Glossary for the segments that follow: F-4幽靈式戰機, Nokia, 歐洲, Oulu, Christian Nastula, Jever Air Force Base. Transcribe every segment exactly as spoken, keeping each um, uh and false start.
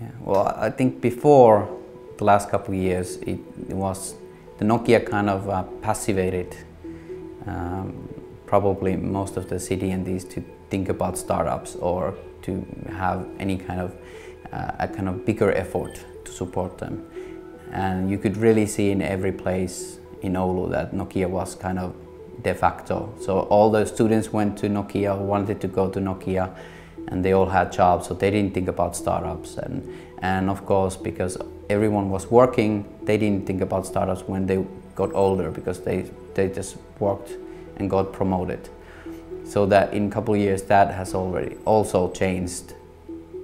Yeah, well, I think before the last couple of years, it, it was the Nokia kind of uh, passivated um, probably most of the C D N Ds to think about startups or to have any kind of uh, a kind of bigger effort to support them. And you could really see in every place in Oulu that Nokia was kind of de facto. So all the students went to Nokia, wanted to go to Nokia, and they all had jobs, so they didn't think about startups. And, and of course, because everyone was working, they didn't think about startups when they got older, because they, they just worked and got promoted. So that in a couple of years, that has already also changed.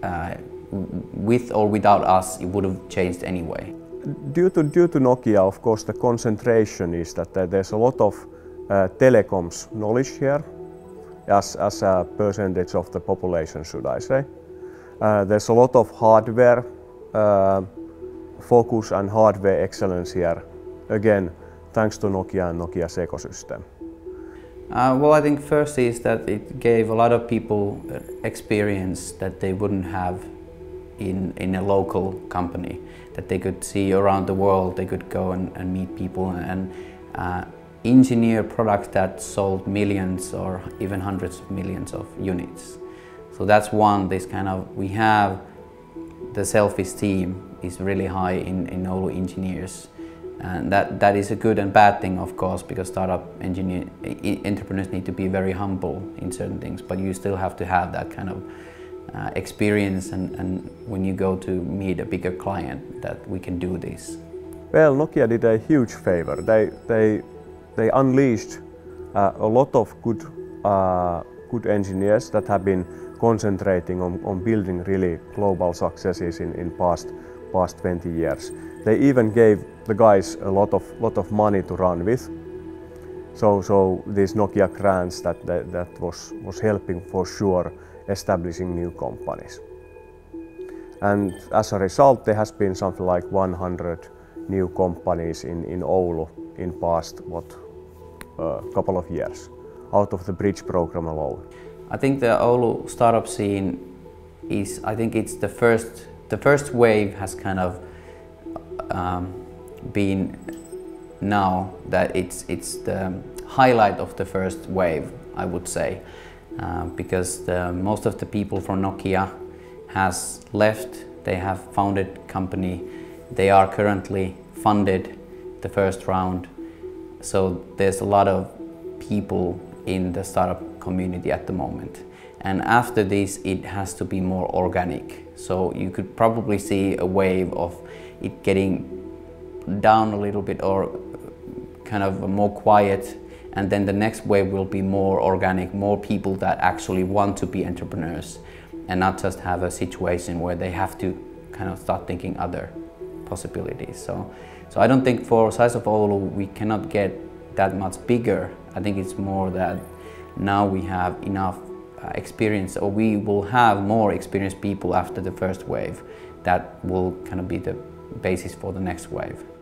Uh, with or without us, it would have changed anyway. Due to, due to Nokia, of course, the concentration is that uh, there's a lot of uh, telecoms knowledge here, as, as a percentage of the population, should I say. Uh, there's a lot of hardware uh, focus and hardware excellence here, again, thanks to Nokia and Nokia's ecosystem. Uh, well, I think first is that it gave a lot of people experience that they wouldn't have in, in a local company, that they could see around the world, they could go and, and meet people and uh, engineer products that sold millions or even hundreds of millions of units. So that's one, this kind of, we have the self-esteem is really high in, in Oulu engineers. And that, that is a good and bad thing, of course, because startup engineer, entrepreneurs need to be very humble in certain things, but you still have to have that kind of uh, experience and, and when you go to meet a bigger client, that we can do this. Well, Nokia did a huge favor. They, they, they unleashed uh, a lot of good, uh, good engineers that have been concentrating on, on building really global successes in, in past, past twenty years. They even gave the guys a lot of lot of money to run with. So so these Nokia grants that that, that was was helping for sure establishing new companies. And as a result, there has been something like one hundred new companies in in Oulu in past what uh, couple of years, out of the Bridge program alone. I think the Oulu startup scene is, I think it's the first the first wave has kind of Um, been now that it's it's the highlight of the first wave, I would say, uh, because the, most of the people from Nokia has left. They have founded company. They are currently funded the first round. So there's a lot of people in the startup community at the moment. And after this, it has to be more organic. So you could probably see a wave of it getting down a little bit or kind of more quiet, and then the next wave will be more organic, more people that actually want to be entrepreneurs and not just have a situation where they have to kind of start thinking other possibilities. So, so I don't think for size of Oulu we cannot get that much bigger. I think it's more that now we have enough experience, or we will have more experienced people after the first wave that will kind of be the basis for the next wave.